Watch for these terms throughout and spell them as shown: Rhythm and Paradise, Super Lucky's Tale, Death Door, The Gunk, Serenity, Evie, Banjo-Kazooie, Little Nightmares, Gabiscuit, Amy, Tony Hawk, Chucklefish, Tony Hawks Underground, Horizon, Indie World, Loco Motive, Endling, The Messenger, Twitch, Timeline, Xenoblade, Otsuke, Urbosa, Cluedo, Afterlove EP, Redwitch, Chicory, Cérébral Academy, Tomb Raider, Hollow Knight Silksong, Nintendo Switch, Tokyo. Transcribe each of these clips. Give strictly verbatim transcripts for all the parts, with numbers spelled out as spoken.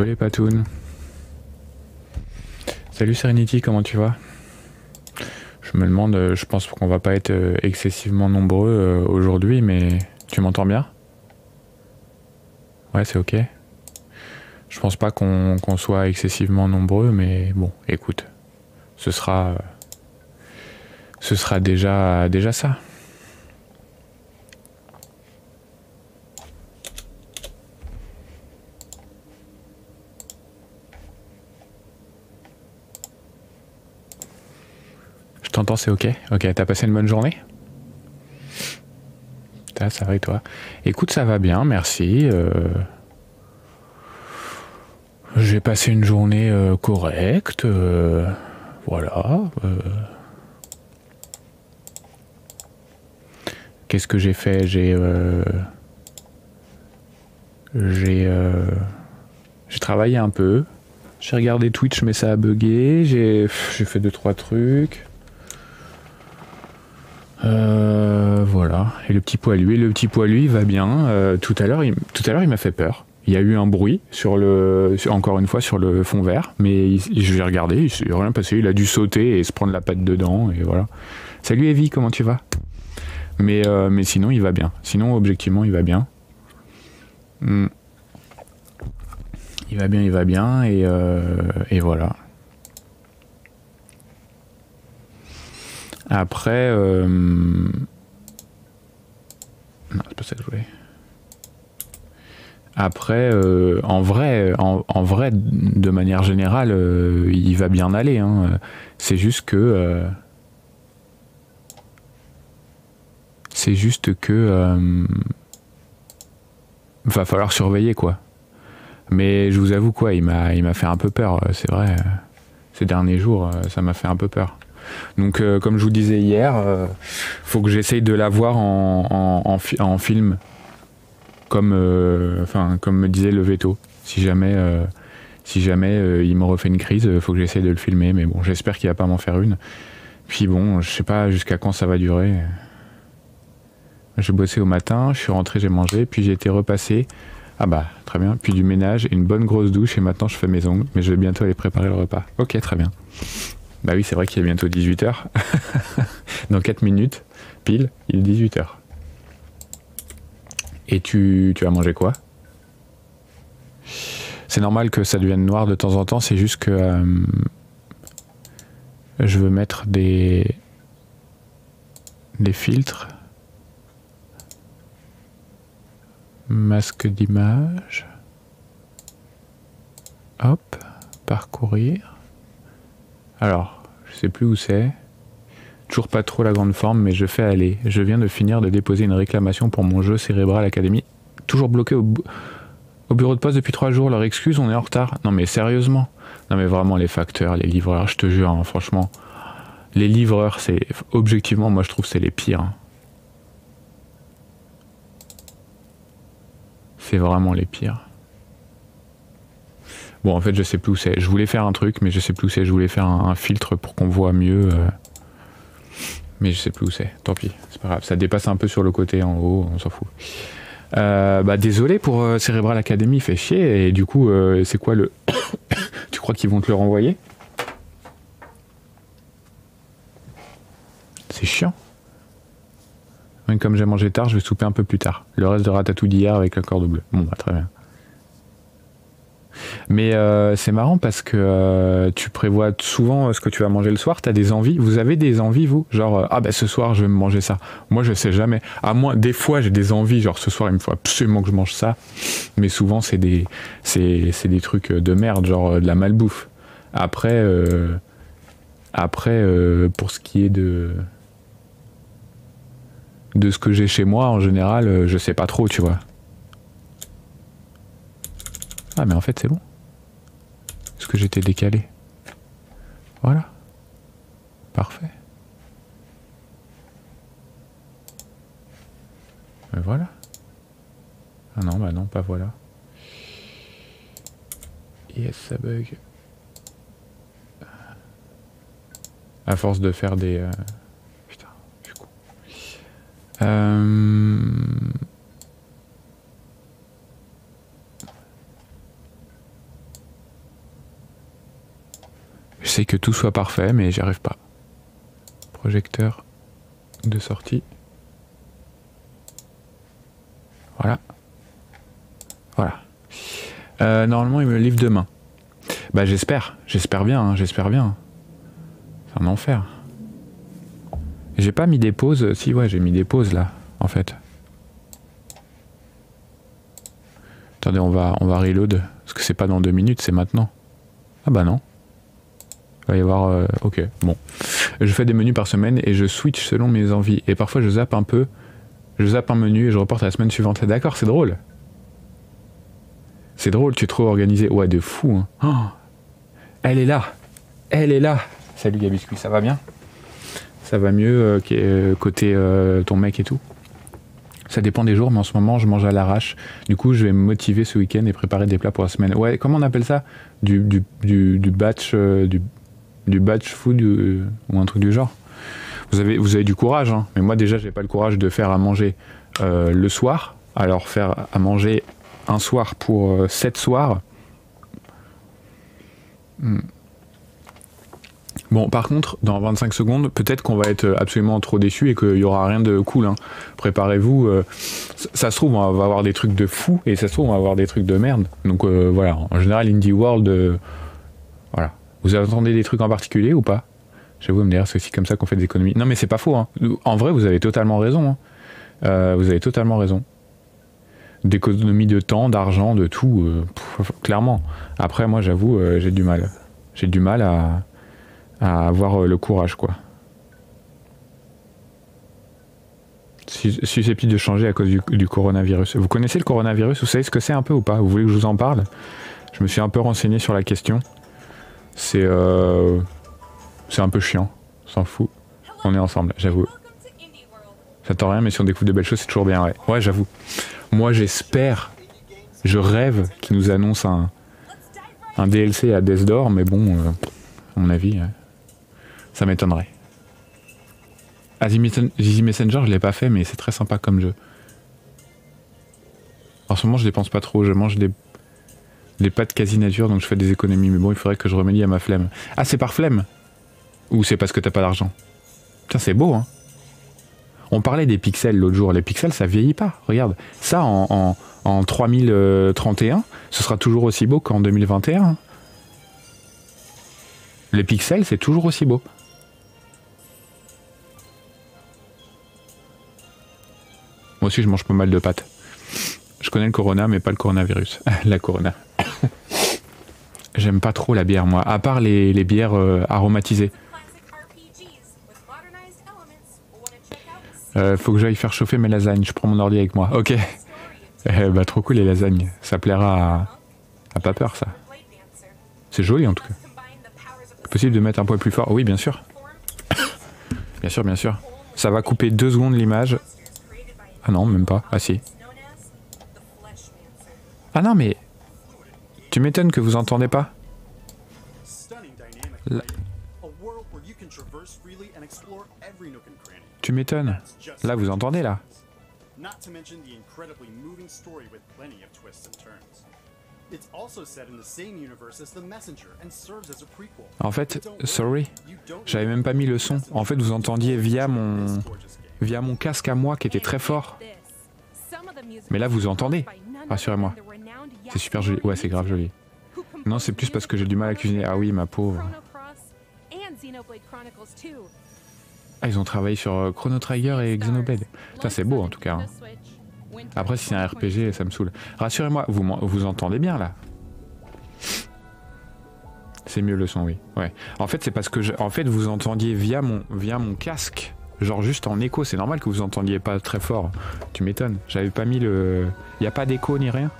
Désolé Patoun. Salut Serenity, comment tu vas? Je me demande, je pense qu'on va pas être excessivement nombreux aujourd'hui, mais tu m'entends bien? Ouais, c'est ok. Je pense pas qu'on qu'on soit excessivement nombreux, mais bon, écoute, ce sera, ce sera déjà, déjà ça. Je t'entends, c'est ok. Ok, t'as passé une bonne journée? Ça, ça va et toi? Écoute, ça va bien, merci. Euh... J'ai passé une journée euh, correcte. Euh... Voilà. Euh... Qu'est-ce que j'ai fait? J'ai... Euh... J'ai... Euh... J'ai travaillé un peu. J'ai regardé Twitch, mais ça a bugué. J'ai fait deux, trois trucs. Euh, voilà. Et le petit poilu, et le petit poilu, il va bien. Euh, tout à l'heure, il, tout à l'heure, il m'a fait peur. Il y a eu un bruit sur le, sur, encore une fois, sur le fond vert, mais il, je l'ai regardé, il s'est rien passé. Il a dû sauter et se prendre la patte dedans, et voilà. Salut Evie, comment tu vas? Mais, euh, mais sinon, il va bien. Sinon, objectivement, il va bien. Mm. Il va bien, il va bien, et, euh, et voilà. Après, euh... non, c'est pas ça que je voulais. Après, euh, en vrai, en, en vrai, de manière générale, euh, il va bien aller. Hein. C'est juste que, euh... c'est juste que, euh... va falloir surveiller quoi. Mais je vous avoue quoi, il m'a, il m'a fait un peu peur. C'est vrai, ces derniers jours, ça m'a fait un peu peur. Donc euh, comme je vous disais hier, euh, faut que j'essaye de la voir en, en, en, fi en film, comme, euh, enfin, comme me disait le veto. Si jamais, euh, si jamais euh, il me refait une crise, euh, faut que j'essaye de le filmer, mais bon, j'espère qu'il va pas m'en faire une. Puis bon, je sais pas jusqu'à quand ça va durer. J'ai bossé au matin, je suis rentré, j'ai mangé, puis j'ai été repassé. Ah bah, très bien, puis du ménage, une bonne grosse douche, et maintenant je fais mes ongles, mais je vais bientôt aller préparer le repas. Ok, très bien. Bah oui, c'est vrai qu'il est bientôt dix-huit heures. Dans quatre minutes, pile, il est dix-huit heures. Et tu, tu as mangé quoi? C'est normal que ça devienne noir de temps en temps, c'est juste que euh, je veux mettre des, des filtres. Masque d'image. Hop, parcourir. Alors, je sais plus où c'est. Toujours pas trop la grande forme, mais je fais aller. Je viens de finir de déposer une réclamation pour mon jeu Cérébral Academy. Toujours bloqué au, bu au bureau de poste depuis trois jours. Leur excuse, on est en retard. Non mais sérieusement. Non mais vraiment, les facteurs, les livreurs, je te jure, hein, franchement. Les livreurs, c'est... Objectivement, moi je trouve que c'est les pires. Hein. C'est vraiment les pires. Bon, en fait, je sais plus où c'est. Je voulais faire un truc, mais je sais plus où c'est. Je voulais faire un, un filtre pour qu'on voit mieux. Euh... Mais je sais plus où c'est. Tant pis, c'est pas grave. Ça dépasse un peu sur le côté en haut, on s'en fout. Euh, bah, désolé pour euh, Cérébral Academy, il fait chier. Et du coup, euh, c'est quoi le... Tu crois qu'ils vont te le renvoyer? C'est chiant. Même comme j'ai mangé tard, je vais souper un peu plus tard. Le reste de Ratatouille d'hier avec le cordon bleu. Bon, bah, très bien. Mais euh, c'est marrant parce que euh, tu prévois souvent ce que tu vas manger le soir, t'as des envies. Vous avez des envies, vous? Genre, euh, ah ben ce soir je vais me manger ça. Moi je sais jamais. À moi, des fois j'ai des envies, genre ce soir il me faut absolument que je mange ça. Mais souvent c'est des, c'est, c'est des trucs de merde, genre euh, de la malbouffe. Après, euh, après euh, pour ce qui est de... de ce que j'ai chez moi, en général, euh, je sais pas trop, tu vois. Ah mais en fait c'est bon. Est-ce que j'étais décalé? Voilà. Parfait. Mais voilà. Ah non, bah non, pas voilà. Yes, ça bug. À force de faire des... Euh... Putain, je suis con. Euh... Je sais que tout soit parfait, mais j'y arrive pas. Projecteur de sortie. Voilà. Voilà. Euh, normalement, il me le livre demain. Bah j'espère, j'espère bien, hein, j'espère bien. C'est un enfer. J'ai pas mis des pauses, si ouais j'ai mis des pauses là, en fait. Attendez, on va, on va reload, parce que c'est pas dans deux minutes, c'est maintenant. Ah bah non. Il va y avoir... Euh, ok, bon. Je fais des menus par semaine et je switch selon mes envies. Et parfois je zappe un peu, je zappe un menu et je reporte à la semaine suivante. D'accord, c'est drôle. C'est drôle, tu es trop organisé. Ouais, de fou. Hein. Oh, elle est là. Elle est là. Salut Gabiscuit, ça va bien? Ça va mieux euh, côté euh, ton mec et tout? Ça dépend des jours, mais en ce moment, je mange à l'arrache. Du coup, je vais me motiver ce week-end et préparer des plats pour la semaine. Ouais, comment on appelle ça? Du, du, du, du batch euh, du, du batch food euh, ou un truc du genre? Vous avez, vous avez du courage, hein. Mais moi, déjà, j'ai pas le courage de faire à manger euh, le soir. Alors, faire à manger un soir pour euh, sept soirs... Hmm. Bon, par contre, dans vingt-cinq secondes, peut-être qu'on va être absolument trop déçus et qu'il n'y aura rien de cool. Hein. Préparez-vous. Euh, ça, ça se trouve, on va avoir des trucs de fou et ça se trouve, on va avoir des trucs de merde. Donc euh, voilà, en général, Indie World, euh, voilà. Vous attendez des trucs en particulier ou pas? J'avoue, me dire, c'est aussi comme ça qu'on fait des économies. Non, mais c'est pas faux. Hein. En vrai, vous avez totalement raison. Hein. Euh, vous avez totalement raison. D'économies de temps, d'argent, de tout, euh, pff, clairement. Après, moi, j'avoue, euh, j'ai du mal. J'ai du mal à... à avoir le courage, quoi. Susceptible de changer à cause du, du coronavirus. Vous connaissez le coronavirus? Vous savez ce que c'est un peu ou pas? Vous voulez que je vous en parle? Je me suis un peu renseigné sur la question. C'est... Euh, c'est un peu chiant. On s'en fout. On est ensemble, j'avoue. Ça tend rien, mais si on découvre de belles choses, c'est toujours bien, ouais. Ouais, j'avoue. Moi, j'espère, je rêve qu'ils nous annoncent un, un D L C à Death Door, mais bon, euh, à mon avis... Ouais. Ça m'étonnerait. Ah, The Messenger, je l'ai pas fait, mais c'est très sympa comme jeu. En ce moment, je dépense pas trop. Je mange des, des pâtes quasi nature, donc je fais des économies. Mais bon, il faudrait que je remédie à ma flemme. Ah, c'est par flemme? Ou c'est parce que t'as pas d'argent? Putain, c'est beau, hein. On parlait des pixels l'autre jour. Les pixels, ça vieillit pas. Regarde, ça, en, en, en trois mille trente et un, ce sera toujours aussi beau qu'en deux mille vingt et un. Les pixels, c'est toujours aussi beau. Moi aussi, je mange pas mal de pâtes. Je connais le corona, mais pas le coronavirus. La corona. J'aime pas trop la bière, moi. À part les, les bières euh, aromatisées. Euh, faut que j'aille faire chauffer mes lasagnes. Je prends mon ordi avec moi. Ok. Euh, bah, trop cool, les lasagnes. Ça plaira à, à pas peur, ça. C'est joli, en tout cas. Possible de mettre un poil plus fort? Oui, bien sûr. Bien sûr, bien sûr. Ça va couper deux secondes l'image. Ah non, même pas. Ah si. Ah non, mais... Tu m'étonnes que vous entendez pas. La... Tu m'étonnes. Là, vous entendez, là. En fait, sorry, j'avais même pas mis le son. En fait, vous entendiez via mon via mon casque à moi qui était très fort. Mais là, vous entendez, rassurez-moi. C'est super joli. Ouais, c'est grave joli. Non, c'est plus parce que j'ai du mal à cuisiner. Ah oui, ma pauvre. Ah, ils ont travaillé sur Chrono Trigger et Xenoblade. Putain, c'est beau en tout cas. Hein. Après, si c'est un R P G, ça me saoule. Rassurez-moi, vous, vous entendez bien, là? C'est mieux le son, oui. Ouais. En fait, c'est parce que je, en fait, vous entendiez via mon, via mon casque, genre juste en écho. C'est normal que vous entendiez pas très fort. Tu m'étonnes. J'avais pas mis le... Il n'y a pas d'écho ni rien?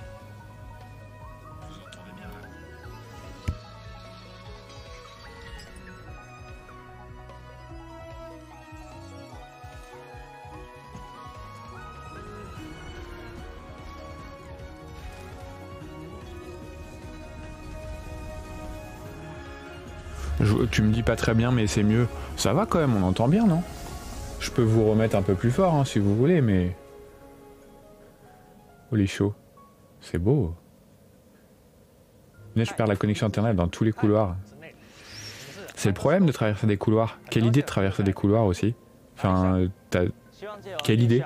Vous entendez bien, là? Je, tu me dis pas très bien, mais c'est mieux. Ça va quand même, on entend bien, non? Je peux vous remettre un peu plus fort, hein, si vous voulez, mais... Oh, les chauds. C'est beau. Là, je perds la connexion internet dans tous les couloirs. C'est le problème de traverser des couloirs. Quelle idée de traverser des couloirs aussi. Enfin, t'as... Quelle idée.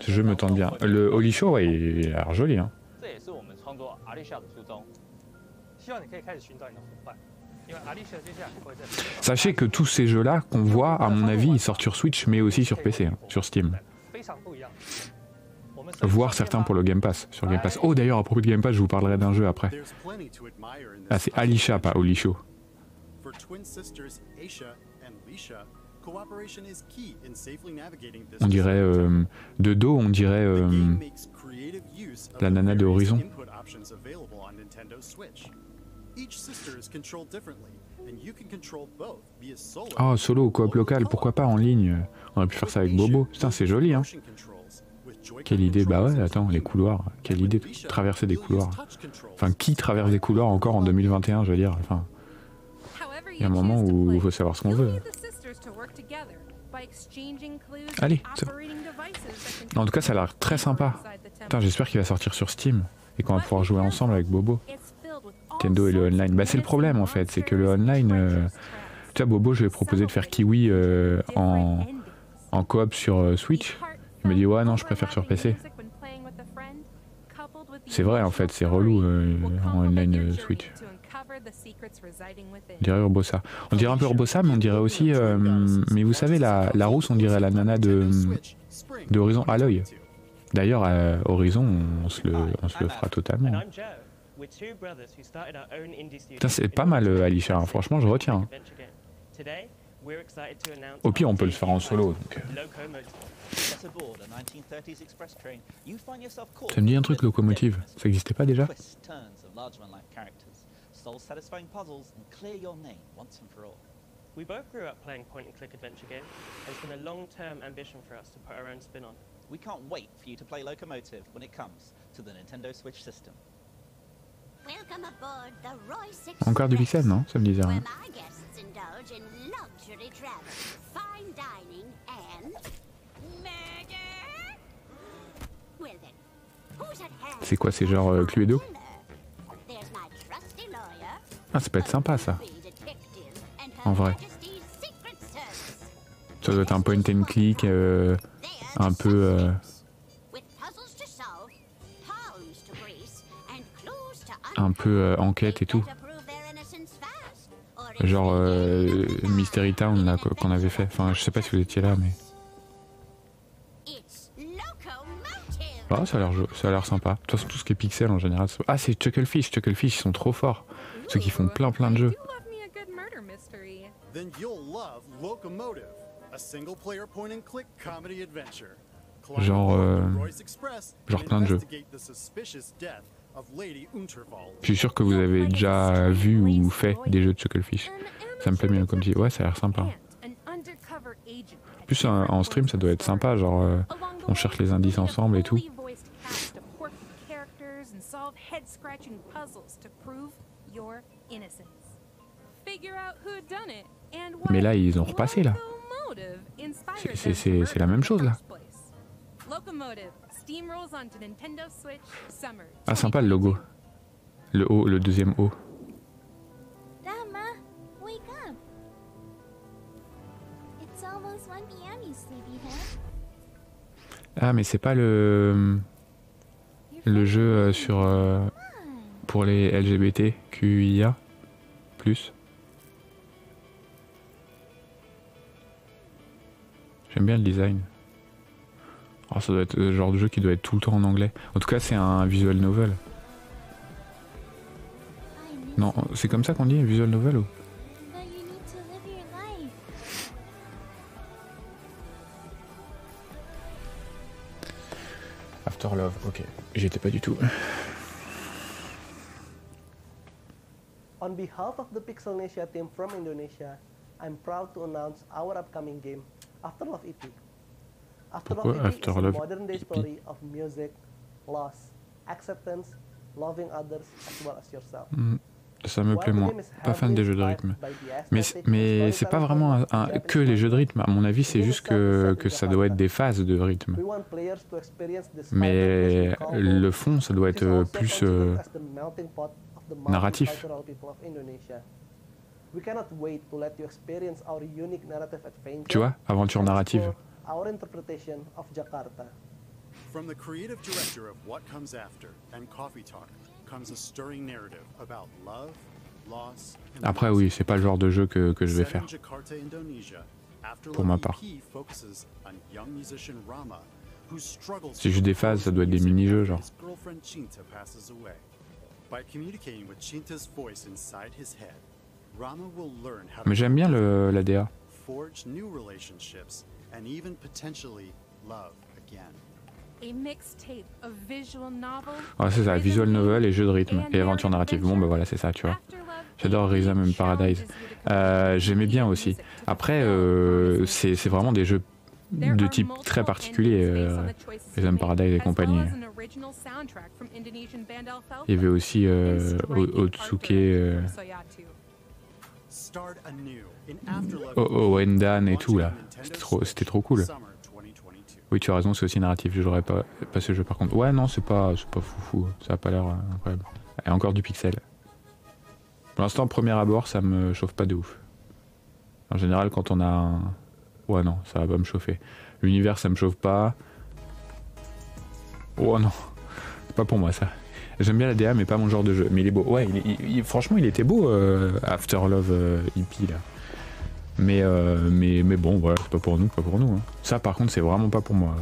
Ce jeu me tente bien. Le Holy Show, ouais, il a l'air joli, hein. Sachez que tous ces jeux-là qu'on voit, à mon avis, ils sortent sur Switch, mais aussi sur P C, hein, sur Steam. Voir certains pour le Game Pass, sur Game Pass. Oh d'ailleurs, à propos de Game Pass, je vous parlerai d'un jeu après. Ah, c'est Alisha, pas Holy Show. On dirait, euh, de dos, on dirait euh, la nana de Horizon. Ah, oh, solo ou coop local, pourquoi pas en ligne. On aurait pu faire ça avec Bobo. Putain, c'est joli, hein. Quelle idée, bah ouais, attends, les couloirs. Quelle idée de traverser des couloirs. Enfin, qui traverse des couloirs encore en deux mille vingt et un, je veux dire. Enfin, il y a un moment où il faut savoir ce qu'on veut. Allez, ça... En tout cas, ça a l'air très sympa. Putain, j'espère qu'il va sortir sur Steam et qu'on va pouvoir jouer ensemble avec Bobo. Nintendo et le online. Bah, c'est le problème en fait, c'est que le online. Euh... Tu vois, Bobo, je lui ai proposé de faire Kiwi euh, en, en coop sur euh, Switch. Il m'a dit, ouais, non, je préfère sur P C. C'est vrai en fait, c'est relou euh, en online euh, Switch. On dirait Urbosa. On dirait un peu Urbosa, mais on dirait aussi. Euh, mais vous savez, la, la rousse, on dirait la nana de d'Horizon Aloy. D'ailleurs, euh, Horizon, on se, le, on se le fera totalement. Putain, c'est pas mal, euh, Alisha, hein. Franchement, je retiens. Hein. Au pire, on peut le faire en solo. Donc. Ça me dit un truc, Loco Motive. Ça n'existait pas déjà? Encore du pixel, non? Ça me disait rien. C'est quoi, c'est genre euh, Cluedo? Ah, ça peut être sympa ça. En vrai. Ça doit être un point and click, euh, un peu... Euh... un peu euh, enquête et tout. Genre euh, Mystery Town là qu'on avait fait. Enfin, je sais pas si vous étiez là, mais... Ah, ça a l'air sympa. De toute façon, tout ce qui est pixel en général... Ah, c'est Chucklefish, Chucklefish, ils sont trop forts. Ceux qui font plein plein de jeux. Genre... Euh, genre plein de jeux. Je suis sûr que vous avez déjà vu ou fait des jeux de Chucklefish. Ça me plaît bien comme si... Ouais, ça a l'air sympa. En plus, en stream, ça doit être sympa, genre... Euh, on cherche les indices ensemble et tout. Mais là, ils ont repassé, là. C'est la même chose, là. Ah, sympa le logo. Le O, le deuxième O. Ah, mais c'est pas le le jeu sur euh, pour les L G B T Q I A plus. J'aime bien le design. Oh, ça doit être le genre de jeu qui doit être tout le temps en anglais. En tout cas, c'est un visual novel. Non, c'est comme ça qu'on dit, visual novel ou... Afterlove, ok. J'y étais pas du tout. On behalf of the PixelNesia team from Indonesia, I'm proud to announce our upcoming game, Afterlove E P. Pourquoi Afterlove E P? Modern day story of music, loss, acceptance, loving others as well as yourself. Ça me plaît moins. Pas fan des jeux de rythme. Mais mais c'est pas vraiment un, un, que les jeux de rythme. À mon avis, c'est juste que que ça doit être des phases de rythme. Mais le fond, ça doit être plus euh, narratif. Tu vois, aventure narrative. From the creative director of What Comes After and Coffee Talk comes a stirring narrative about love, loss, and après oui, c'est pas le genre de jeu que, que je vais faire. Pour ma part. Si j'ai des phases, ça doit être des mini-jeux genre. Mais j'aime bien le, la D A. Ah, c'est ça, visual novel et jeu de rythme et aventure narrative. Bon, bah voilà, c'est ça, tu vois. J'adore Rhythm and Paradise. Euh, J'aimais bien aussi. Après, euh, c'est vraiment des jeux de type très particulier, euh, Rhythm Paradise et compagnie. Il y avait aussi euh, Otsuke, euh, Oendan et tout là. C'était trop, trop cool. Oui, tu as raison, c'est aussi narratif. Je n'aurais pas, pas ce jeu par contre. Ouais, non, c'est pas, pas foufou. Ça n'a pas l'air incroyable. Et encore du pixel. Pour l'instant, premier abord, ça me chauffe pas de ouf. En général, quand on a un... Ouais, non, ça va pas me chauffer. L'univers, ça me chauffe pas. Oh non, c'est pas pour moi ça. J'aime bien la D A, mais pas mon genre de jeu. Mais il est beau. Ouais, il, il, il, franchement, il était beau, euh, Afterlove euh, E P, là. Mais, euh, mais, mais bon, voilà, c'est pas pour nous, pas pour nous. Hein. Ça, par contre, c'est vraiment pas pour moi.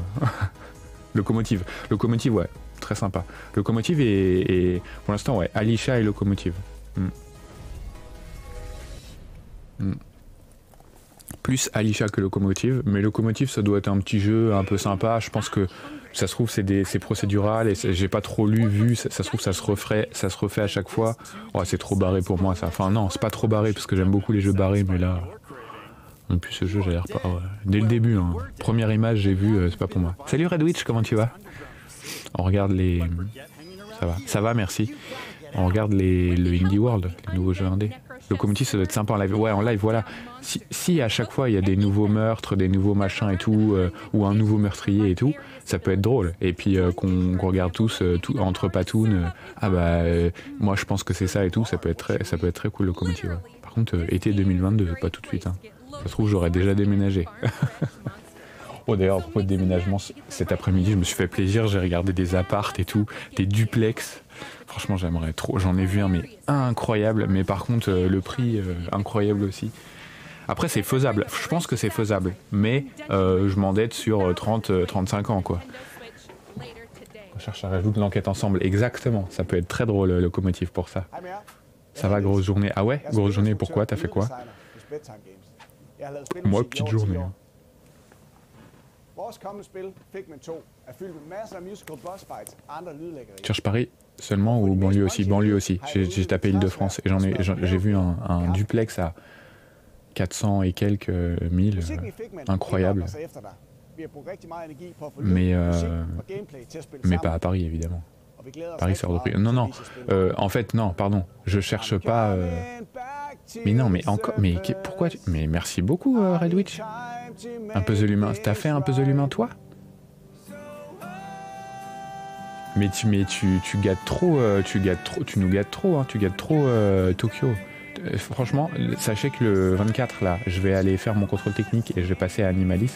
Loco Motive. Loco Motive, ouais, très sympa. Loco Motive et, et pour l'instant, ouais, Alisha et Loco Motive. Mm. Mm. Plus Alisha que Loco Motive, mais Loco Motive, ça doit être un petit jeu un peu sympa. Je pense que ça se trouve, c'est procédural et j'ai pas trop lu, vu. Ça, ça se trouve, ça se refait, ça se refait à chaque fois. Oh, c'est trop barré pour moi, ça. Enfin, non, c'est pas trop barré parce que j'aime beaucoup les jeux barrés, mais là. Et puis ce jeu, j'ai l'air pas... Ouais. Dès le début, hein. Première image, j'ai vu, euh, c'est pas pour moi. Salut Redwitch, comment tu vas? On regarde les... Ça va, ça va, merci. On regarde les... le Indie World, les nouveaux jeux indés. Le community, ça doit être sympa en live. Ouais, en live, voilà. Si, si à chaque fois, il y a des nouveaux meurtres, des nouveaux machins et tout, euh, ou un nouveau meurtrier et tout, ça peut être drôle. Et puis euh, qu'on qu'on regarde tous, euh, tout, entre patounes, euh, ah bah, euh, moi je pense que c'est ça et tout, ça peut être très, ça peut être très cool, le community, ouais. Par contre, euh, été deux mille vingt-deux, pas tout de suite, hein. Ça se trouve, j'aurais déjà déménagé. Oh, d'ailleurs, à propos de déménagement, cet après-midi, je me suis fait plaisir. J'ai regardé des appartes et tout, des duplex. Franchement, j'aimerais trop. J'en ai vu un, mais incroyable. Mais par contre, le prix, euh, incroyable aussi. Après, c'est faisable. Je pense que c'est faisable. Mais euh, je m'endette sur trente, trente-cinq ans, quoi. On cherche à rajouter l'enquête ensemble. Exactement. Ça peut être très drôle, le Loco Motive, pour ça. Ça va, grosse journée. Ah ouais, grosse journée, pourquoi? T'as fait quoi? Moi, petite journée. Cherche Paris seulement ou banlieue aussi? Banlieue aussi. J'ai tapé Île-de-France et j'en ai, j'ai vu un, un duplex à quatre cents et quelques mille. Incroyable. Mais, euh, mais pas à Paris, évidemment. Paris s'est repris. Non, non. Euh, en fait, non, pardon. Je cherche pas... Euh, mais non, mais encore... Mais pourquoi tu... Mais merci beaucoup, euh, Redwitch. Un puzzle humain. T'as fait un puzzle humain, toi? Mais tu, mais tu, tu gâtes trop, euh, tu gâtes trop, tu nous gâtes trop, hein, tu gâtes trop euh, Tokyo. Euh, franchement, sachez que le vingt-quatre, là, je vais aller faire mon contrôle technique et je vais passer à Animalis.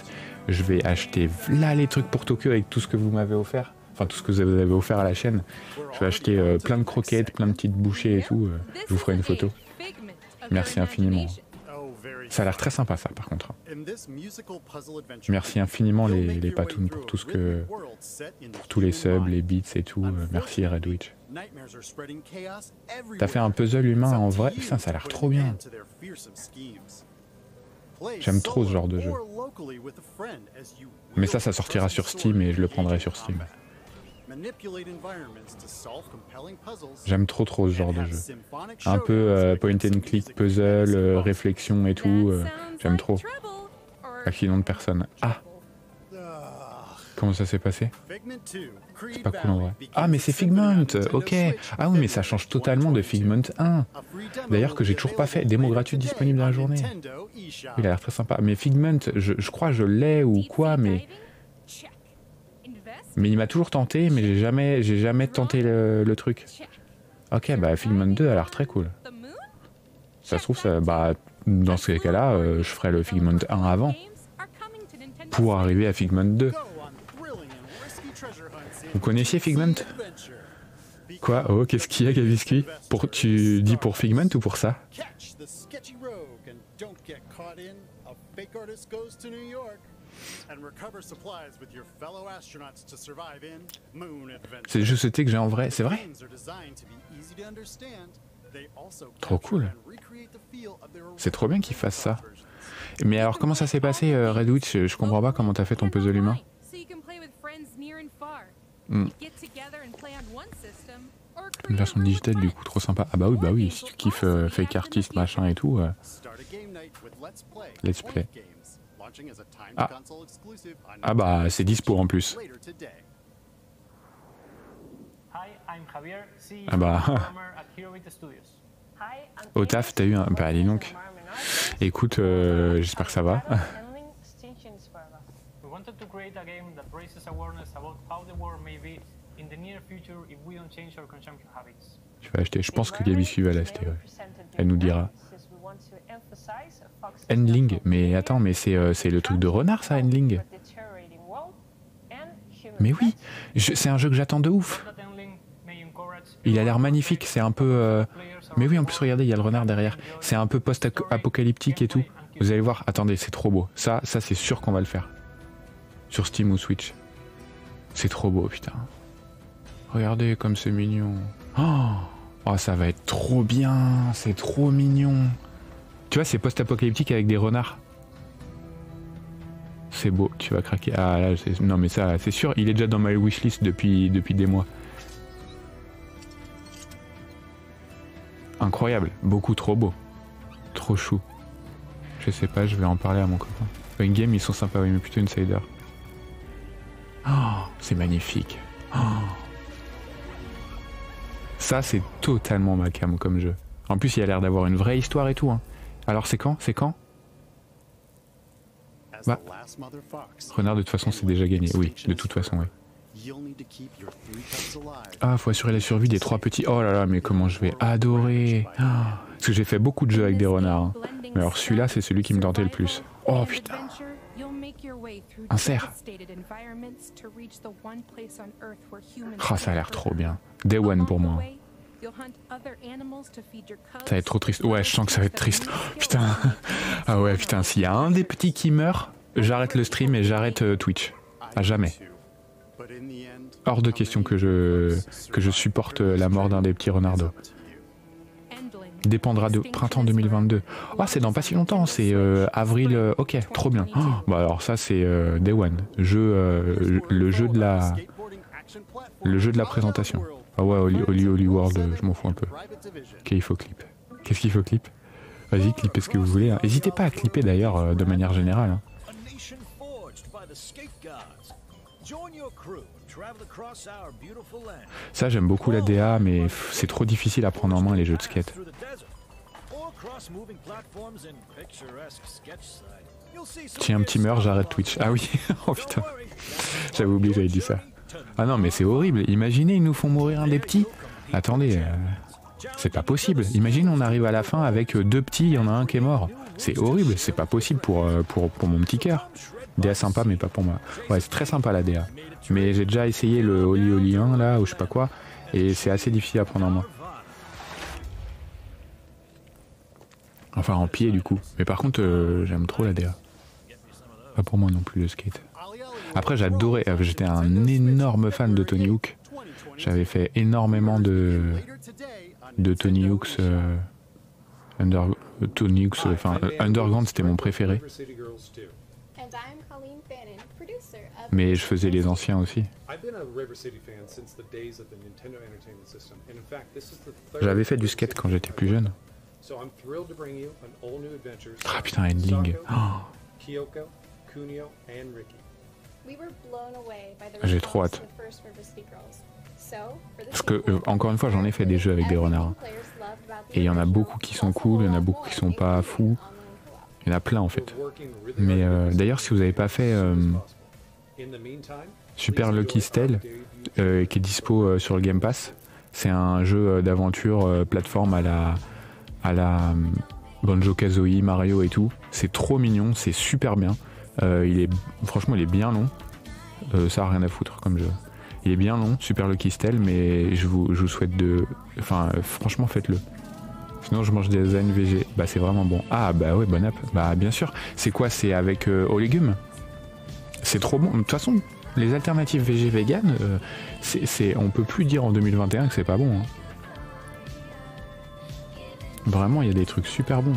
Je vais acheter là les trucs pour Tokyo avec tout ce que vous m'avez offert. Enfin, tout ce que vous avez offert à la chaîne. Je vais acheter euh, plein de croquettes, plein de petites bouchées et tout. Euh, je vous ferai une photo. Merci infiniment. Ça a l'air très sympa, ça, par contre. Merci infiniment, les, les patounes, pour tout ce que... pour tous les subs, les beats et tout. Merci, Redwitch. T'as fait un puzzle humain en vrai? Putain, ça a l'air trop bien. J'aime trop ce genre de jeu. Mais ça, ça sortira sur Steam et je le prendrai sur Steam. J'aime trop trop ce genre de jeu. Un peu euh, point and click, puzzle, euh, réflexion et tout. Euh, J'aime trop. Accident de personne. Ah! Comment ça s'est passé? C'est pas cool en vrai. Ah mais c'est Figment! Ok! Ah oui mais ça change totalement de Figment un. D'ailleurs que j'ai toujours pas fait. Démo gratuite disponible dans la journée. Il a l'air très sympa. Mais Figment, je, je crois je l'ai ou quoi mais... Mais il m'a toujours tenté, mais j'ai jamais, j'ai jamais tenté le, le truc. Ok, bah Figment deux a l'air très cool. Ça se trouve, ça, bah, dans ce cas-là, euh, je ferai le Figment un avant, pour arriver à Figment deux. Vous connaissiez Figment? Quoi? Oh, qu'est-ce qu'il y a, Gavisky? Pour, tu dis pour Figment ou pour ça? C'est juste ce thé que j'ai en vrai, c'est vrai? Trop cool. C'est trop bien qu'ils fassent ça. Mais alors comment ça s'est passé, euh, Redwitch? Je comprends pas comment t'as fait ton puzzle humain. Mm. Une version digitale du coup, trop sympa. Ah bah oui, bah oui, si tu kiffes euh, fake artist, machin et tout. Euh... Let's play. Ah, ah bah c'est dispo en plus. Ah bah... Au taf, t'as eu un... Bah allez donc. Écoute, euh, j'espère que ça va. Tu vas acheter. Je pense que Gabi va l'acheter. Ouais. Elle nous dira. Endling, mais attends, mais c'est euh, le truc de renard ça, Endling. Mais oui, c'est un jeu que j'attends de ouf. Il a l'air magnifique, c'est un peu... Euh... Mais oui, en plus, regardez, il y a le renard derrière. C'est un peu post-apocalyptique et tout. Vous allez voir, attendez, c'est trop beau. Ça, ça c'est sûr qu'on va le faire. Sur Steam ou Switch. C'est trop beau, putain. Regardez comme c'est mignon. Oh, oh, ça va être trop bien, c'est trop mignon. Tu vois, c'est post-apocalyptique avec des renards. C'est beau, tu vas craquer. Ah là, non mais ça, c'est sûr, il est déjà dans ma wishlist depuis, depuis des mois. Incroyable, beaucoup trop beau. Trop chou. Je sais pas, je vais en parler à mon copain. Une game, ils sont sympas, oui, mais plutôt Insider. Oh, c'est magnifique. Oh. Ça, c'est totalement ma cam comme jeu. En plus, il a l'air d'avoir une vraie histoire et tout. Hein. Alors, c'est quand? C'est quand? Bah. Renard, de toute façon, c'est déjà gagné. Oui, de toute façon, oui. Ah, faut assurer la survie des trois petits. Oh là là, mais comment je vais adorer! Ah, parce que j'ai fait beaucoup de jeux avec des renards. Hein. Mais alors celui-là, c'est celui qui me tentait le plus. Oh putain! Un cerf! Ah, ça a l'air trop bien. Day one pour moi. Ça va être trop triste. Ouais, je sens que ça va être triste. Oh, putain! Ah ouais, putain, s'il y a un des petits qui meurt, j'arrête le stream et j'arrête euh, Twitch. À jamais. Hors de question que je, que je supporte la mort d'un des petits renardos. Dépendra de printemps deux mille vingt-deux. Oh, c'est dans pas si longtemps, c'est euh, avril. Euh, ok, trop bien. Oh, bah alors ça c'est euh, Day One, jeu, euh, le jeu de la, le jeu de la présentation. Ah ouais, Oli Oli, Oli World, je m'en fous un peu. Ok, il faut clip. Qu'est-ce qu'il faut clip? Vas-y, clipez ce que vous voulez. N'hésitez hein. pas à clipper d'ailleurs euh, de manière générale. Hein. Ça j'aime beaucoup la D A, mais c'est trop difficile à prendre en main les jeux de skate. Si un petit meurt, j'arrête Twitch. Ah oui, oh putain, j'avais oublié j'avais dit ça. Ah non mais c'est horrible, imaginez ils nous font mourir un des petits. Attendez, euh, c'est pas possible. Imagine on arrive à la fin avec deux petits, il y en a un qui est mort. C'est horrible, c'est pas possible pour, pour, pour mon petit cœur. D A sympa mais pas pour moi. Ouais, c'est très sympa la D A. Mais j'ai déjà essayé le Oli Oli un là ou je sais pas quoi et c'est assez difficile à prendre en main. Enfin en pied du coup. Mais par contre euh, j'aime trop la D A. Pas pour moi non plus le skate. Après j'adorais, euh, j'étais un énorme fan de Tony Hawk. J'avais fait énormément de de Tony Hawk's euh, Under, euh, Tony Hawk's enfin euh, Underground c'était mon préféré. Mais je faisais les anciens aussi. J'avais fait du skate quand j'étais plus jeune. Ah putain, Endling. Oh. J'ai trop hâte. Parce que, euh, encore une fois, j'en ai fait des jeux avec des renards. Et il y en a beaucoup qui sont cool, il y en a beaucoup qui sont pas fous. Il y en a plein en fait. Mais euh, d'ailleurs, si vous n'avez pas fait euh, Super Lucky's Tale, euh, qui est dispo euh, sur le Game Pass, C'est un jeu d'aventure euh, plateforme à la, à la Banjo-Kazooie, Mario et tout. C'est trop mignon, c'est super bien. Euh, il est, franchement, il est bien long. Euh, ça a rien à foutre comme jeu. Il est bien long, Super Lucky's Tale, mais je vous, je vous souhaite de... Enfin, euh, franchement, faites-le. Sinon, je mange des A N V G. Bah, c'est vraiment bon. Ah, bah ouais, bonne app. Bah, bien sûr. C'est quoi? C'est avec euh, aux légumes. C'est trop bon. De toute façon, les alternatives V G vegan, euh, c'est, c'est, on peut plus dire en deux mille vingt et un que c'est pas bon. Hein. Vraiment, il y a des trucs super bons.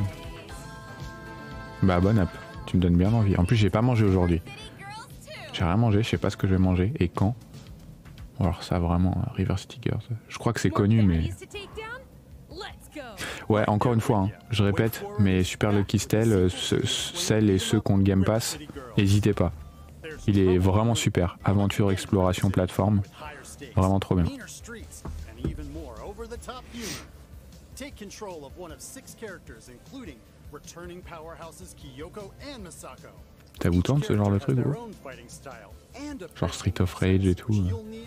Bah, bonne app. Tu me donnes bien envie. En plus, j'ai pas mangé aujourd'hui. J'ai rien mangé. Je sais pas ce que je vais manger et quand. Alors ça vraiment, Reverse Tigers, je crois que c'est connu mais... Ouais, encore une fois, hein, je répète, mais Super Lucky's Tale, ce, celles et ceux qui ont le Game Pass, n'hésitez pas. Il est vraiment super. Aventure, exploration, plateforme, vraiment trop bien. Ça vous tente ce genre de truc, ouais. Genre Street of Rage et tout. Ouais.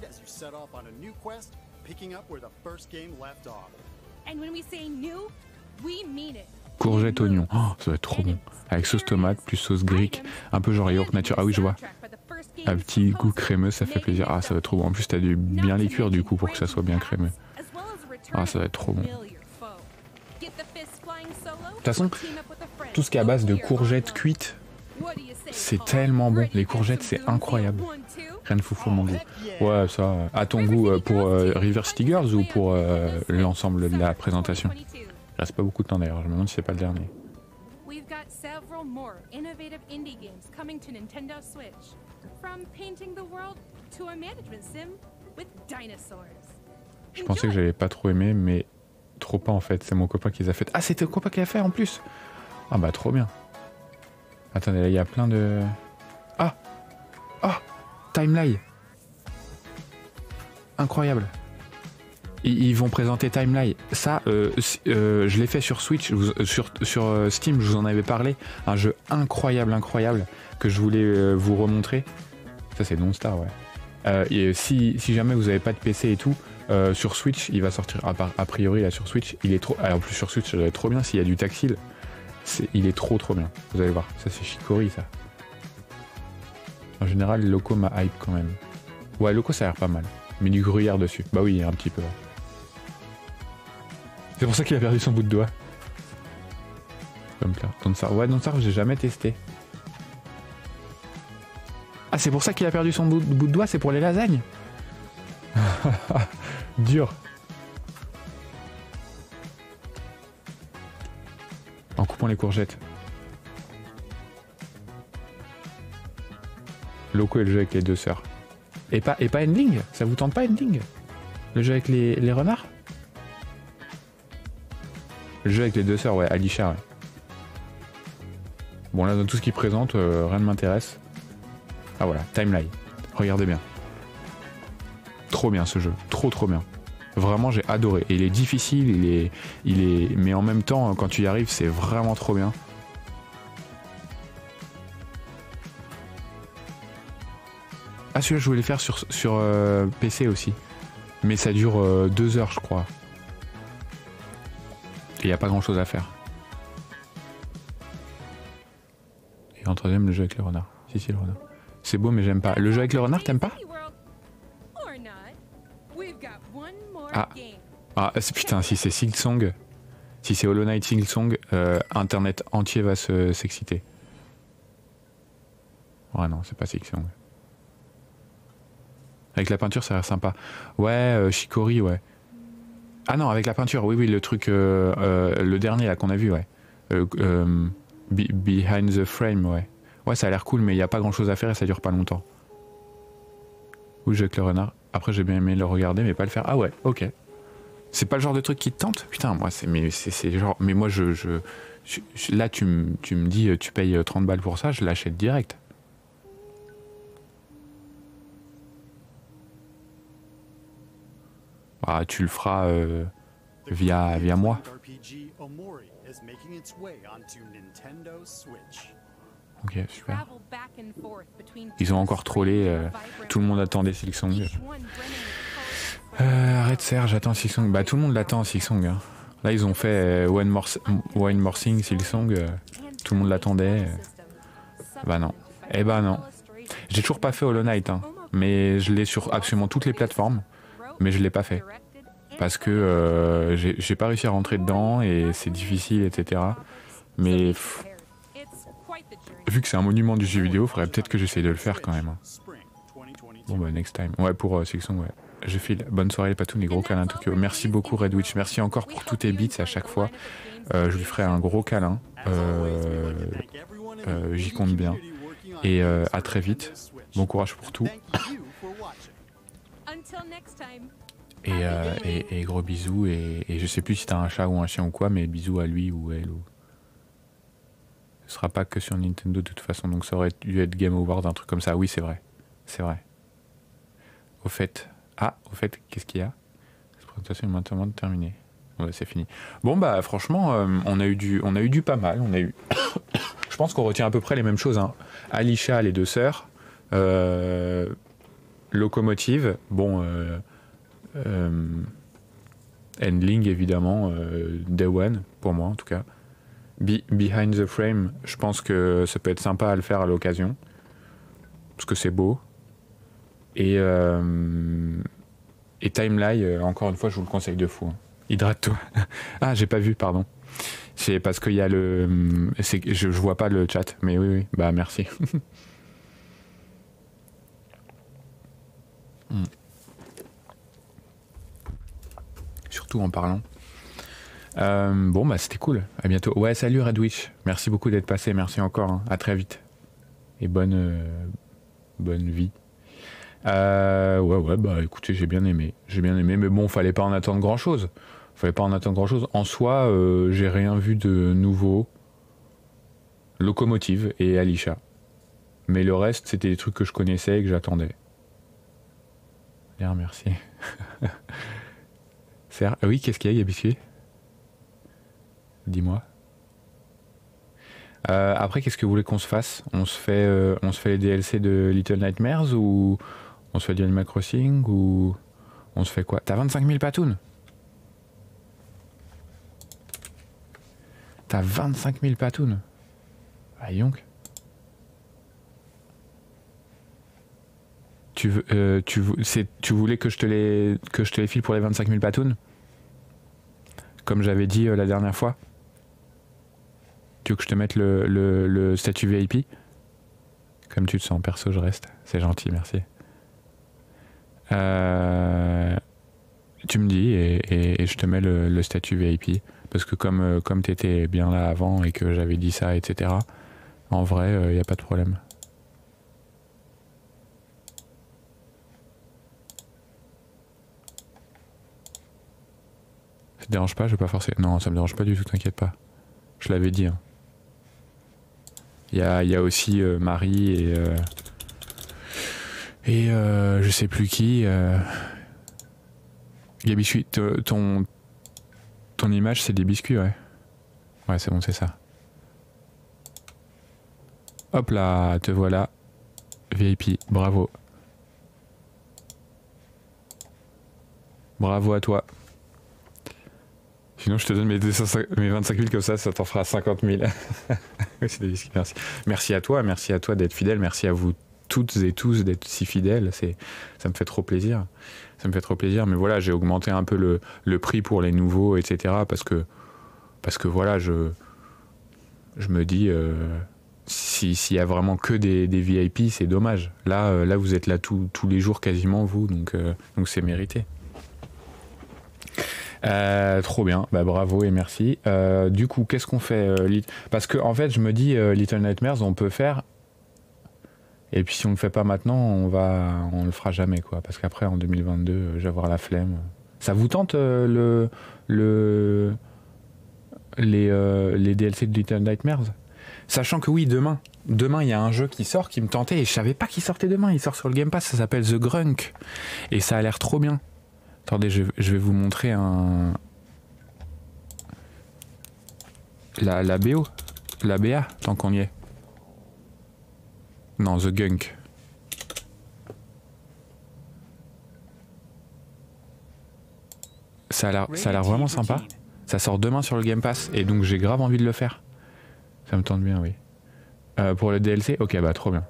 Courgette oignon, oh, ça va être trop bon. Avec sauce tomate plus sauce grecque, un peu genre yaourt nature. Ah oui, je vois. Un petit goût crémeux, ça fait plaisir. Ah, ça va être trop bon. En plus, t'as dû bien les cuire du coup pour que ça soit bien crémeux. Ah, ça va être trop bon. De toute façon, tout ce qui est à base de courgettes cuites, c'est tellement bon. Les courgettes, c'est incroyable. Rien de fou pour mon goût. Ouais, ça, à ton goût pour euh, Reverse Tigers ou pour euh, l'ensemble de la présentation? Il reste pas beaucoup de temps d'ailleurs, je me demande si c'est pas le dernier. Je pensais que j'avais pas trop aimé, mais trop pas en fait. C'est mon copain qui les a fait. Ah, c'était le copain qui a fait en plus. Ah bah trop bien. Attendez, là, il y a plein de... Ah! Ah! Timeline! Incroyable! Ils, ils vont présenter Timeline. Ça, euh, euh, je l'ai fait sur Switch, sur, sur Steam, je vous en avais parlé. Un jeu incroyable, incroyable, que je voulais euh, vous remontrer. Ça, c'est Non-Star, ouais. Euh, et si, si jamais vous n'avez pas de P C et tout, euh, sur Switch, il va sortir, à part, a priori, là, sur Switch, il est trop... Alors, en plus, sur Switch, ça doit être trop bien s'il y a du tactile. Est, il est trop trop bien, vous allez voir, ça c'est Chicory ça. En général, Loco m'a hype quand même. Ouais, Loco ça a l'air pas mal, mais du gruyère dessus. Bah oui, un petit peu. C'est pour ça qu'il a perdu son bout de doigt. Comme ça, Donsar. Ouais, Donsar, j'ai jamais testé. Ah, c'est pour ça qu'il a perdu son bout, bout de doigt, c'est pour les lasagnes. Dur. En coupant les courgettes. Loco et le jeu avec les deux sœurs. Et pas, et pas Endling? Ça vous tente pas Endling? Le jeu avec les, les renards? Le jeu avec les deux sœurs, ouais, Alisha, ouais. Bon là, dans tout ce qu'ils présentent, euh, rien ne m'intéresse. Ah voilà, Timeline. Regardez bien. Trop bien ce jeu, trop trop bien. Vraiment, j'ai adoré. Et il est difficile, il est, il est, mais en même temps, quand tu y arrives, c'est vraiment trop bien. Ah, celui-là, je voulais le faire sur, sur euh, P C aussi. Mais ça dure euh, deux heures, je crois. Et il n'y a pas grand-chose à faire. Et en troisième, le jeu avec le renard. Si, si, le renard. C'est beau, mais j'aime pas. Le jeu avec le renard, t'aimes pas ? Ah, ah putain, si c'est Silksong, si c'est Hollow Knight Silksong, euh, Internet entier va se s'exciter. Ouais non, c'est pas Silksong. Avec la peinture, ça a l'air sympa. Ouais, euh, Chicory, ouais. Ah non, avec la peinture, oui, oui, le truc, euh, euh, le dernier là qu'on a vu, ouais. Euh, euh, be behind the frame, ouais. Ouais, ça a l'air cool, mais il n'y a pas grand-chose à faire et ça dure pas longtemps. Où je jette le renard. Après, j'ai bien aimé le regarder, mais pas le faire. Ah ouais, ok. C'est pas le genre de truc qui te tente? Putain, moi, c'est mais c'est genre... Mais moi, je... je, je là, tu me tu me dis, tu payes trente balles pour ça, je l'achète direct. Ah, tu le feras euh, via, via moi. Ok, super. Ils ont encore trollé, euh, tout le monde attendait Silksong. Euh, arrête Serge, j'attends Silksong. Bah tout le monde l'attend Silksong. Hein. Là ils ont fait euh, One More, One More Thing, Silksong, euh, tout le monde l'attendait. Euh. Bah non. Eh bah non. J'ai toujours pas fait Hollow Knight, hein, mais je l'ai sur absolument toutes les plateformes, mais je l'ai pas fait. Parce que euh, j'ai pas réussi à rentrer dedans et c'est difficile, et cetera. Mais pff, vu que c'est un monument du jeu vidéo, faudrait peut-être que j'essaye de le faire quand même. Bon bah next time. Ouais pour euh, Silksong, ouais. Je file. Bonne soirée les patous, les gros câlins Tokyo. Merci beaucoup Redwitch. Merci encore pour tous tes beats à chaque fois. Euh, je lui ferai un gros câlin. Euh, euh, J'y compte bien. Et euh, à très vite. Bon courage pour tout. Et, euh, et, et gros bisous. Et, et je sais plus si t'as un chat ou un chien ou quoi, mais bisous à lui ou elle. Ou... Ce sera pas que sur Nintendo de toute façon, donc ça aurait dû être Game Awards, un truc comme ça. Oui, c'est vrai. C'est vrai. Au fait. Ah, au fait, qu'est-ce qu'il y a? Cette présentation est maintenant terminée. Ouais, c'est fini. Bon, bah, franchement, euh, on, a eu du, on a eu du pas mal. On a eu... Je pense qu'on retient à peu près les mêmes choses. Hein. Alisha, les deux sœurs. Euh, Loco Motive. Bon, euh, euh, Endling, évidemment. Euh, Day One, pour moi, en tout cas. Be Behind the Frame, je pense que ça peut être sympa à le faire à l'occasion. Parce que c'est beau. Et, euh, et Timeline, euh, encore une fois, je vous le conseille de fou. Hein. Hydrate-toi. Ah, j'ai pas vu, pardon. C'est parce qu'il y a le... Je, je vois pas le chat, mais oui, oui. Bah, merci. mm. Surtout en parlant. Euh, bon, bah, c'était cool. À bientôt. Ouais, salut Redwitch. Merci beaucoup d'être passé. Merci encore. Hein. À très vite. Et bonne, euh, bonne vie. Euh, ouais, ouais, bah écoutez, j'ai bien aimé. J'ai bien aimé, mais bon, fallait pas en attendre grand chose. Fallait pas en attendre grand chose. En soi, euh, j'ai rien vu de nouveau. Loco Motive et Alisha. Mais le reste, c'était des trucs que je connaissais et que j'attendais. Les remercier. Ah oui, qu'est-ce qu'il y a, Gabiscuit? Dis-moi. Euh, après, qu'est-ce que vous voulez qu'on se fasse? On se fait, euh, on se fait les D L C de Little Nightmares ou. On se fait du Animal Crossing ou... On se fait quoi? T'as vingt-cinq mille patounes? T'as vingt-cinq mille patounes? Ah yonk. Tu, veux, euh, tu, tu voulais que je, te les, que je te les file pour les vingt-cinq mille patounes? Comme j'avais dit euh, la dernière fois? Tu veux que je te mette le, le, le statut V I P? Comme tu te sens, perso je reste. C'est gentil, merci. Euh, tu me dis et, et, et je te mets le, le statut V I P parce que comme, comme tu étais bien là avant et que j'avais dit ça etc, en vrai il euh, n'y a pas de problème. Ça te dérange pas? Je vais pas forcer. Non, ça me dérange pas du tout, t'inquiète pas, je l'avais dit hein. y, a, y a aussi euh, Marie et euh, Et euh, je sais plus qui. Euh... Gabichuit, ton, ton image c'est des biscuits, ouais. Ouais, c'est bon, c'est ça. Hop là, te voilà. V I P, bravo. Bravo à toi. Sinon, je te donne mes, deux cent cinq, mes vingt-cinq mille comme ça, ça t'en fera cinquante mille. Oui, c'est des biscuits, merci. Merci à toi, merci à toi d'être fidèle, merci à vous toutes et tous d'être si fidèles, c'est, ça me fait trop plaisir, ça me fait trop plaisir, mais voilà, j'ai augmenté un peu le, le prix pour les nouveaux, et cetera, parce que, parce que voilà, je, je me dis, euh, si, s'il y a vraiment que des, des V I P, c'est dommage, là, euh, là, vous êtes là tout, tous les jours quasiment, vous, donc, euh, donc c'est mérité. Euh, trop bien, bah, bravo et merci. Euh, du coup, qu'est-ce qu'on fait euh, parce que, en fait, je me dis, euh, Little Nightmares, on peut faire. Et puis si on le fait pas maintenant, on va, on le fera jamais quoi, parce qu'après en deux mille vingt-deux, euh, je vais avoir la flemme. Ça vous tente euh, le, le, les, euh, les D L C de Little Nightmares? Sachant que oui, demain, demain il y a un jeu qui sort, qui me tentait et je savais pas qu'il sortait demain. Il sort sur le Game Pass, ça s'appelle The Grunk et ça a l'air trop bien. Attendez, je, je vais vous montrer un, la, la B O, la B A, tant qu'on y est. Non, The Gunk. ça a l'air vraiment sympa. Ça sort demain sur le Game Pass et donc j'ai grave envie de le faire. Ça me tente bien, oui. Euh, pour le D L C, ok, bah trop bien.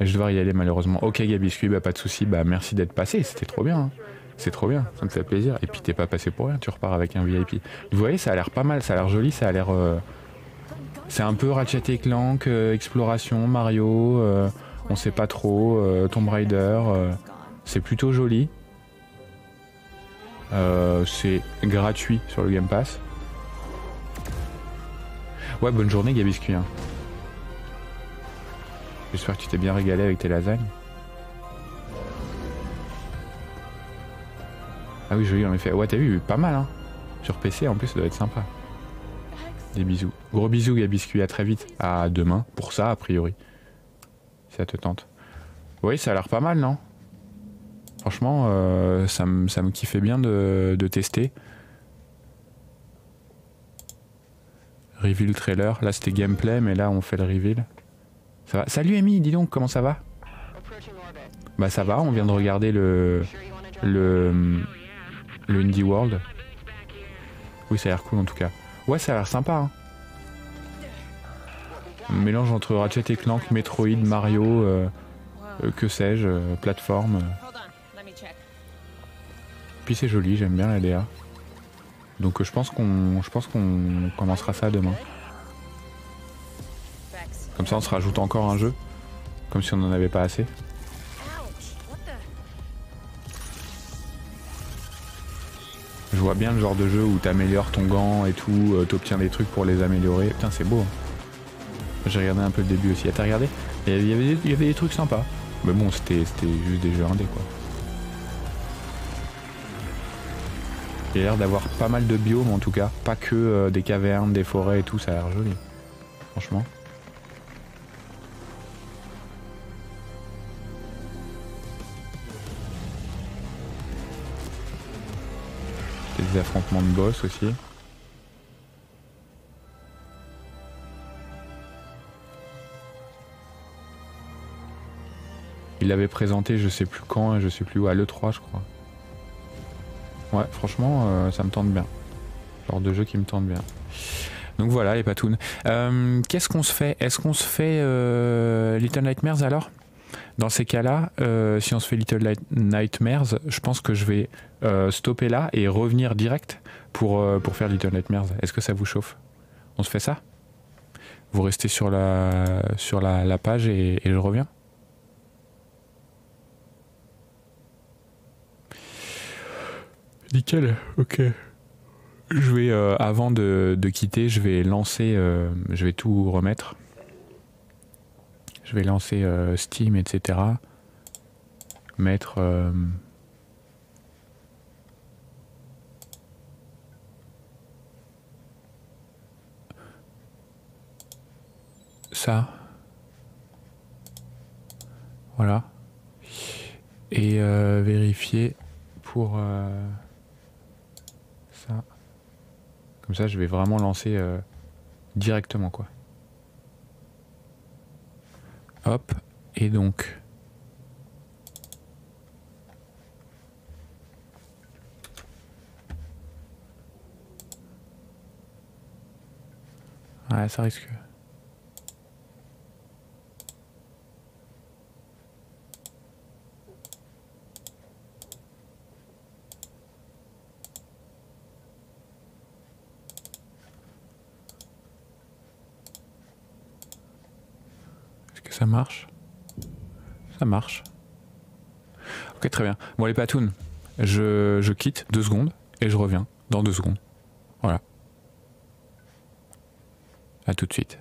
Je vais devoir y aller malheureusement. Ok Gabiscuit, bah pas de soucis, bah merci d'être passé, c'était trop bien. Hein. C'est trop bien, ça me fait plaisir. Et puis t'es pas passé pour rien, tu repars avec un V I P. Vous voyez, ça a l'air pas mal, ça a l'air joli, ça a l'air... Euh... C'est un peu Ratchet et Clank, euh, exploration, Mario, euh, on sait pas trop, euh, Tomb Raider, euh... c'est plutôt joli. Euh, c'est gratuit sur le Game Pass. Ouais, bonne journée Gabiscuit. Hein. J'espère que tu t'es bien régalé avec tes lasagnes. Ah oui, joli en effet. Ouais, t'as vu, pas mal, hein. Sur P C, en plus, ça doit être sympa. Des bisous. Gros bisous, Gabiscuit, à très vite. À demain, pour ça, a priori. Si ça te tente. Oui, ça a l'air pas mal, non? Franchement, euh, ça me ça me kiffait bien de, de tester. Reveal trailer. Là, c'était gameplay, mais là, on fait le reveal. Ça va. Salut Amy, dis donc, comment ça va? Bah ça va, on vient de regarder le... le... le Indie World. Oui, ça a l'air cool en tout cas. Ouais, ça a l'air sympa, hein. Mélange entre Ratchet et Clank, Metroid, Mario, euh, euh, que sais-je, euh, plateforme. Euh. Puis c'est joli, j'aime bien la D A. Donc euh, je pense qu'on je pense qu'on commencera ça demain. Comme ça on se rajoute encore un jeu, comme si on n'en avait pas assez. Je vois bien le genre de jeu où t'améliores ton gant et tout, t'obtiens des trucs pour les améliorer. Putain c'est beau. J'ai regardé un peu le début aussi. Ah t'as regardé? Il y avait des, il y avait des trucs sympas. Mais bon c'était juste des jeux indés quoi. Il a l'air d'avoir pas mal de biomes en tout cas. Pas que euh, des cavernes, des forêts et tout, ça a l'air joli. Franchement. Des affrontements de boss aussi. Il l'avait présenté je sais plus quand et je sais plus où, à l'E trois je crois. Ouais franchement euh, ça me tente bien. Genre de jeu qui me tente bien. Donc voilà les patounes. Euh, Qu'est-ce qu'on se fait? Est-ce qu'on se fait euh, Little Nightmares alors? Dans ces cas-là, euh, si on se fait Little Nightmares, je pense que je vais euh, stopper là et revenir direct pour, euh, pour faire Little Nightmares. Est-ce que ça vous chauffe? On se fait ça? Vous restez sur la, sur la, la page et, et je reviens. Nickel, ok. Je vais, euh, avant de, de quitter, je vais lancer, euh, je vais tout remettre. Je vais lancer euh, Steam, et cetera. Mettre... Euh... ça. Voilà. Et euh, vérifier pour... Euh... ça. Comme ça, je vais vraiment lancer euh, directement, quoi. Hop, et donc... Ouais, ça risque... Ça marche, ça marche. Ok, très bien. Bon les patounes, je, je quitte deux secondes et je reviens dans deux secondes. Voilà. À tout de suite.